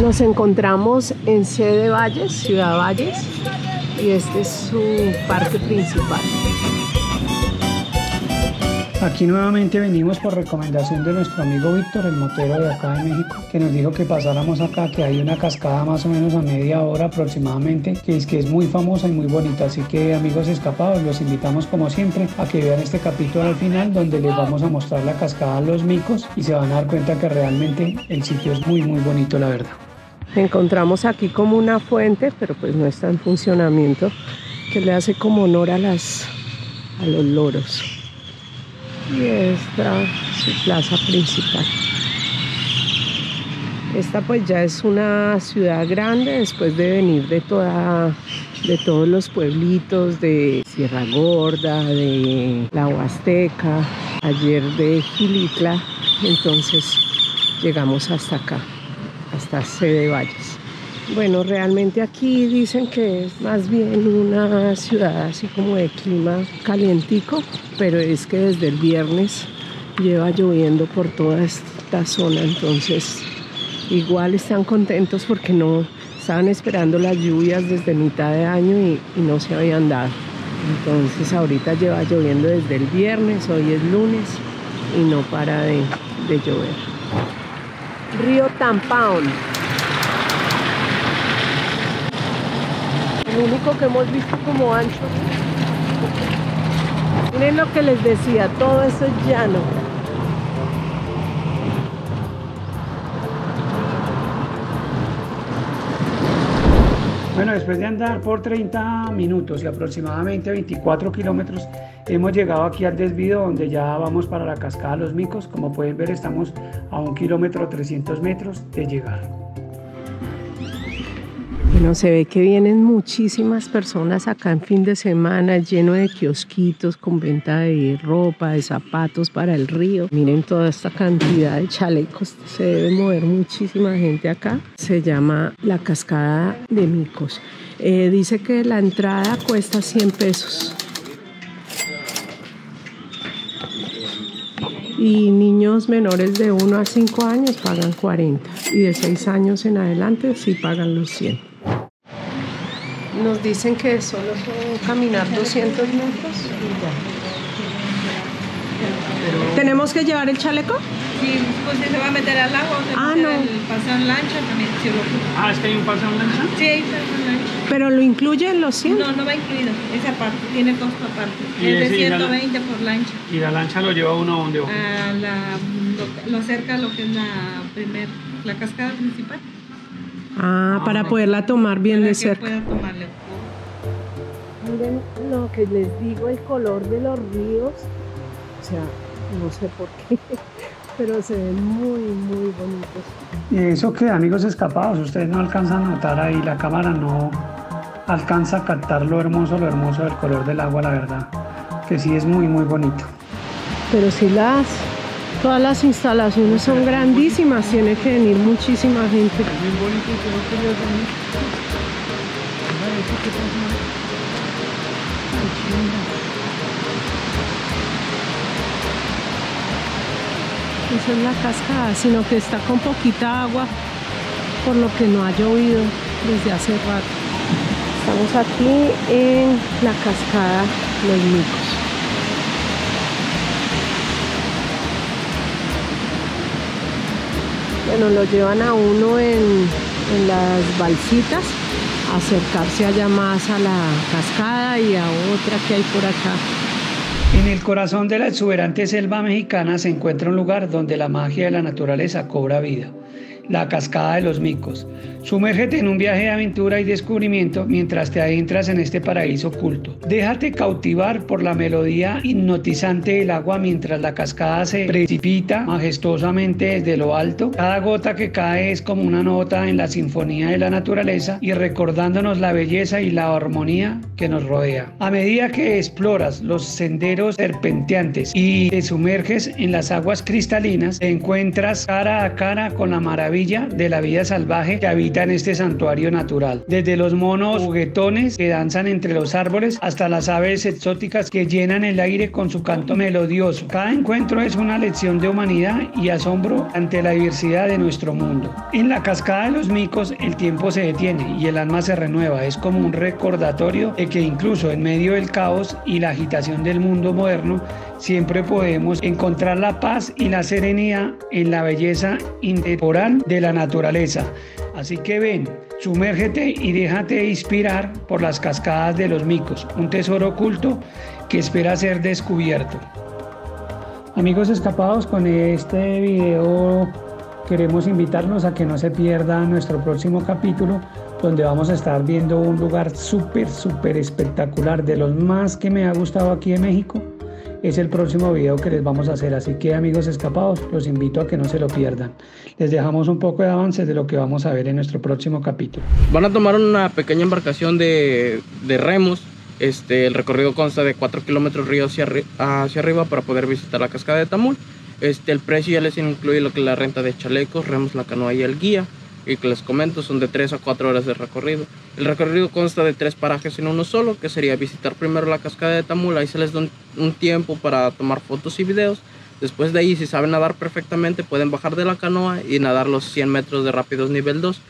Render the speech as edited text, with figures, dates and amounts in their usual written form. Nos encontramos en Ciudad Valles, y este es su parque principal. Aquí nuevamente venimos por recomendación de nuestro amigo Víctor, el motero de acá de México, que nos dijo que pasáramos acá, que hay una cascada más o menos a media hora aproximadamente, que es muy famosa y muy bonita. Así que, amigos escapados, los invitamos como siempre a que vean este capítulo al final, donde les vamos a mostrar la cascada Los Micos y se van a dar cuenta que realmente el sitio es muy muy bonito, la verdad. Encontramos aquí como una fuente, pero pues no está en funcionamiento, que le hace como honor a los loros. Y esta es su plaza principal. Esta pues ya es una ciudad grande después de venir de todos los pueblitos de Sierra Gorda, de La Huasteca, ayer de Jilitla. Entonces llegamos hasta acá, hasta Ciudad Valles. Bueno, realmente aquí dicen que es más bien una ciudad así como de clima calientico, pero es que desde el viernes lleva lloviendo por toda esta zona, entonces igual están contentos porque no estaban esperando las lluvias desde mitad de año y no se habían dado. Entonces ahorita lleva lloviendo desde el viernes, hoy es lunes y no para de llover. Río Tampaón. Lo único que hemos visto como ancho. Miren lo que les decía, todo eso es llano. Bueno, después de andar por 30 minutos y aproximadamente 24 kilómetros, hemos llegado aquí al desvío donde ya vamos para la cascada Los Micos. Como pueden ver, estamos a 1 kilómetro 300 metros de llegar. Bueno, se ve que vienen muchísimas personas acá en fin de semana, lleno de kiosquitos con venta de ropa, de zapatos para el río. Miren toda esta cantidad de chalecos, se debe mover muchísima gente acá. Se llama la cascada de Micos. Dice que la entrada cuesta 100 pesos. Y niños menores de 1 a 5 años pagan 40 y de 6 años en adelante sí pagan los 100. Nos dicen que solo son caminar 200 metros y ya. ¿Tenemos que llevar el chaleco? Sí, pues si se va a meter al agua. Ah, no. El paseo en lancha también se lo... Ah, ¿es que hay un paseo en lancha? Sí, hay un paseo en lancha. ¿Pero lo incluyen los 100? No, no va incluido. Esa parte, tiene costo aparte. Es de 120 por lancha. ¿Y la lancha lo lleva uno a dónde? Lo acerca a lo que es la cascada principal. Ah, para poderla tomar bien de cerca. Miren lo que les digo, el color de los ríos. O sea, no sé por qué, pero se ven muy, muy bonitos. Y eso que, amigos escapados, ustedes no alcanzan a notar ahí, la cámara no alcanza a captar lo hermoso del color del agua, la verdad. Que sí es muy, muy bonito. Pero si todas las instalaciones son grandísimas, tiene que venir muchísima gente. Esa es la cascada, sino que está con poquita agua, por lo que no ha llovido desde hace rato. Estamos aquí en la cascada Los Micos. Bueno, lo llevan a uno en las balsitas, a acercarse allá más a la cascada y a otra que hay por acá. En el corazón de la exuberante selva mexicana se encuentra un lugar donde la magia de la naturaleza cobra vida, la cascada de Los Micos. Sumérgete en un viaje de aventura y descubrimiento mientras te adentras en este paraíso oculto. Déjate cautivar por la melodía hipnotizante del agua mientras la cascada se precipita majestuosamente desde lo alto. Cada gota que cae es como una nota en la sinfonía de la naturaleza y recordándonos la belleza y la armonía que nos rodea. A medida que exploras los senderos serpenteantes y te sumerges en las aguas cristalinas, te encuentras cara a cara con la maravilla maravilla de la vida salvaje que habita en este santuario natural. Desde los monos juguetones que danzan entre los árboles hasta las aves exóticas que llenan el aire con su canto melodioso. Cada encuentro es una lección de humanidad y asombro ante la diversidad de nuestro mundo. En la cascada de los micos el tiempo se detiene y el alma se renueva. Es como un recordatorio de que incluso en medio del caos y la agitación del mundo moderno siempre podemos encontrar la paz y la serenidad en la belleza intemporal de la naturaleza. Así que ven, sumérgete y déjate inspirar por las cascadas de los micos, un tesoro oculto que espera ser descubierto. Amigos escapados, con este video queremos invitarlos a que no se pierda nuestro próximo capítulo, donde vamos a estar viendo un lugar súper espectacular, de los más que me ha gustado aquí en México. Es el próximo video que les vamos a hacer, así que amigos escapados, los invito a que no se lo pierdan. Les dejamos un poco de avances de lo que vamos a ver en nuestro próximo capítulo. Van a tomar una pequeña embarcación de remos. El recorrido consta de 4 kilómetros río hacia arriba para poder visitar la cascada de Tamul. El precio ya les incluye lo que es la renta de chalecos, remos, la canoa y el guía. Y que les comento, son de 3 a 4 horas de recorrido. El recorrido consta de 3 parajes en uno solo, que sería visitar primero la cascada de Tamul. Ahí se les da un tiempo para tomar fotos y videos. Después de ahí, si saben nadar perfectamente, pueden bajar de la canoa y nadar los 100 metros de rápidos nivel 2.